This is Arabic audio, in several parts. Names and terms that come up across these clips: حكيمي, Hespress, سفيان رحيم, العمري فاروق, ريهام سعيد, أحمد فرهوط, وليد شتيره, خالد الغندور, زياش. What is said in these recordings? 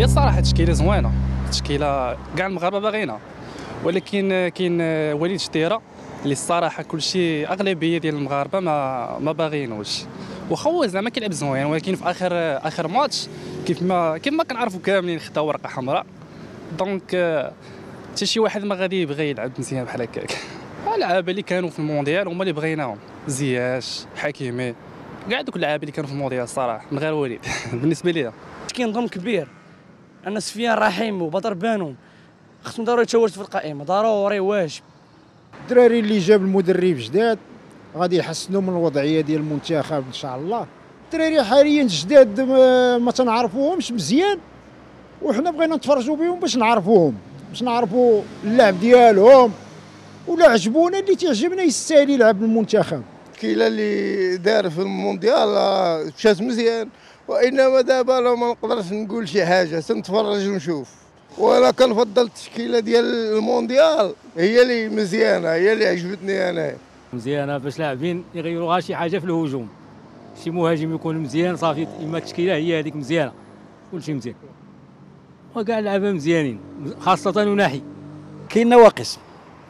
هي الصراحه تشكيله زوينه، تشكيله كاع المغاربه باغينها، ولكن كاين وليد شتيره اللي الصراحه كلشي اغلبيه ديال المغاربه ما باغينوش، واخا هو زعما كيلعب زوين، ولكن في اخر ماتش كيف ما كنعرفوا كاملين خدا ورقه حمراء. دونك حتى شي واحد ما غادي يبغي يلعب مزيان بحال هكاك. اللعابه اللي كانوا في المونديال هما اللي بغيناهم، زياش، حكيمي، كاع دوك اللعابه اللي كانوا في المونديال الصراحه من غير وليد. بالنسبه ليا كاين ظلم كبير ان سفيان رحيم وبدر بانون خصهم ضروري يتشاركوا في القائمه، ضروري واجب. الدراري اللي جاب المدرب جداد غادي يحسنوا من الوضعيه ديال المنتخب ان شاء الله. الدراري حاليا جداد ما تنعرفوهمش مزيان، وحنا بغينا نتفرجوا بهم باش نعرفوهم، باش نعرفوا اللعب ديالهم، ولا عجبونا اللي تعجبنا يستاهل يلعب المنتخب. كيلا اللي دار في المونديال مشات مزيان، وانما دابا انا ما نقدرش نقول شي حاجه، تنتفرج ونشوف. وانا كنفضل التشكيله ديال المونديال هي اللي مزيانه، هي اللي عجبتني انا مزيانه، باش لاعبين يغيروها شي حاجه في الهجوم، شي مهاجم يكون مزيان صافي. اما التشكيله هي هذيك مزيانه، كلشي مزيان وكاع اللعابه مزيانين، خاصه وناحي. كاين نواقص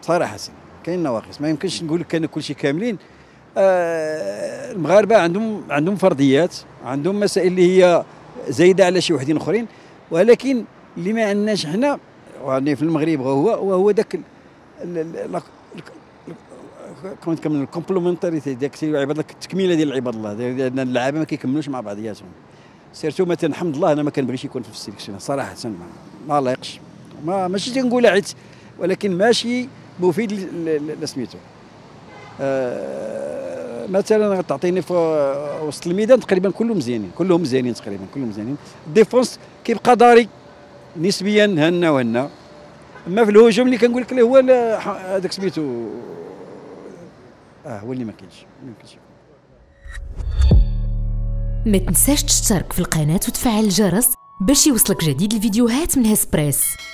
صراحه، كاين نواقص، ما يمكنش نقول لك كان كلشي كاملين. المغاربه عندهم فرديات، عندهم مسائل اللي هي زايده على شي وحدين اخرين، ولكن اللي ما عندناش حنا في المغرب وهو داك كون كمل الكومبليمونتاريتي ديك عباد الله، التكميله ديال عباد الله، لان اللعابه ما كيكملوش مع بعضياتهم. سيرتو مثلا حمد الله انا ما كنبغيش يكون في السيليكسيون صراحه، ما لايقش، ماشي تنقول عيت، ولكن ماشي مفيد لسميتو. مثلا تعطيني في وسط الميدان تقريبا كلهم مزيانين تقريبا، كلهم مزيانين. الديفونس كيبقى ضاري نسبيا هنا وهنا، اما في الهجوم اللي كنقول لك هو هذاك سميتو هو اللي ما كاينش. ما تنساش تشترك في القناة وتفعل الجرس باش يوصلك جديد الفيديوهات من هسبريس.